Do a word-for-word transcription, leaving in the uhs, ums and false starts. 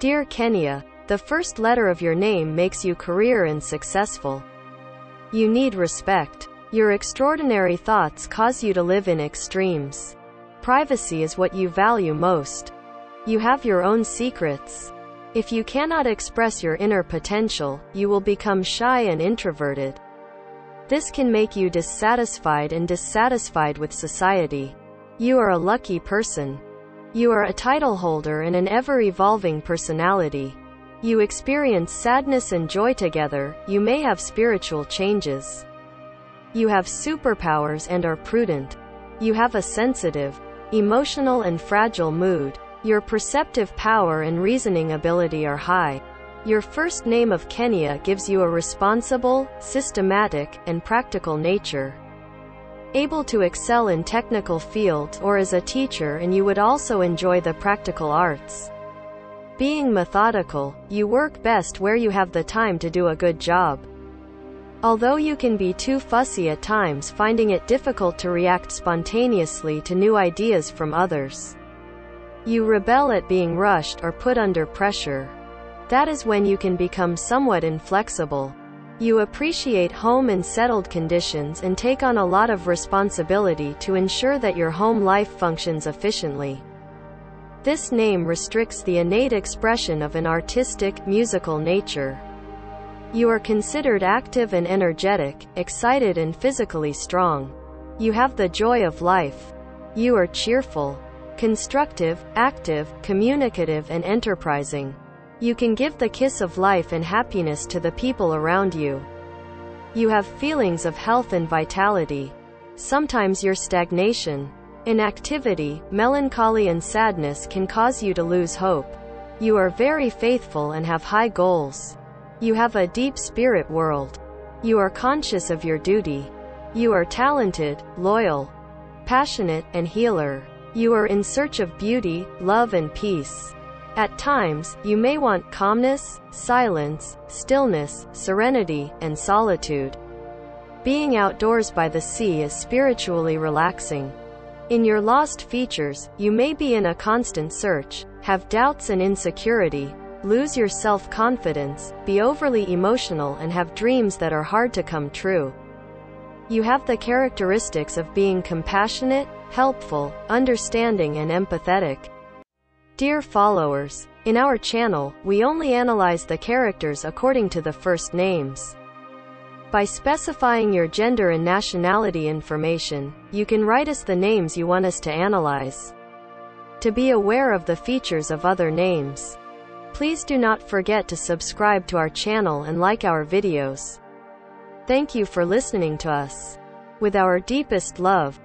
Dear Kenia, the first letter of your name makes you career and successful. You need respect. Your extraordinary thoughts cause you to live in extremes. Privacy is what you value most. You have your own secrets. If you cannot express your inner potential, you will become shy and introverted. This can make you dissatisfied and dissatisfied with society. You are a lucky person. You are a title holder and an ever-evolving personality. You experience sadness and joy together. You may have spiritual changes. You have superpowers and are prudent. You have a sensitive, emotional and fragile mood. Your perceptive power and reasoning ability are high. Your first name of Kenia gives you a responsible, systematic, and practical nature. Able to excel in technical fields or as a teacher, and you would also enjoy the practical arts. Being methodical, you work best where you have the time to do a good job. Although you can be too fussy at times, finding it difficult to react spontaneously to new ideas from others. You rebel at being rushed or put under pressure. That is when you can become somewhat inflexible. You appreciate home and settled conditions and take on a lot of responsibility to ensure that your home life functions efficiently. This name restricts the innate expression of an artistic, musical nature. You are considered active and energetic, excited and physically strong. You have the joy of life. You are cheerful, constructive, active, communicative and enterprising. You can give the kiss of life and happiness to the people around you. You have feelings of health and vitality. Sometimes your stagnation, inactivity, melancholy and sadness can cause you to lose hope. You are very faithful and have high goals. You have a deep spirit world. You are conscious of your duty. You are talented, loyal, passionate, and healer. You are in search of beauty, love, and peace. At times, you may want calmness, silence, stillness, serenity, and solitude. Being outdoors by the sea is spiritually relaxing. In your lost features, you may be in a constant search, have doubts and insecurity, lose your self-confidence, be overly emotional and have dreams that are hard to come true. You have the characteristics of being compassionate, helpful, understanding and empathetic. Dear followers, in our channel, we only analyze the characters according to the first names. By specifying your gender and nationality information, you can write us the names you want us to analyze. To be aware of the features of other names, please do not forget to subscribe to our channel and like our videos. Thank you for listening to us. With our deepest love.